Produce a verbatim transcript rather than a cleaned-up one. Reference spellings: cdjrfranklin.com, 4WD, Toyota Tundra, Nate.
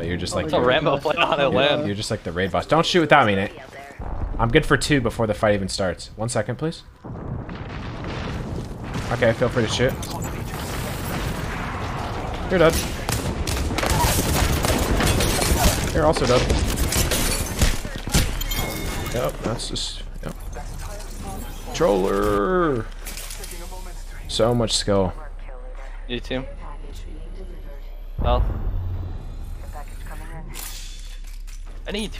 But you're just like oh, the Rambo playing on a limb. You're just like the raid boss. Don't shoot without me, Nate. I'm good for two before the fight even starts. One second, please. Okay, feel free to shoot. You're dead. You're also dead. Yep, that's just... Yep. Troller! So much skill. You too. Well. I need to.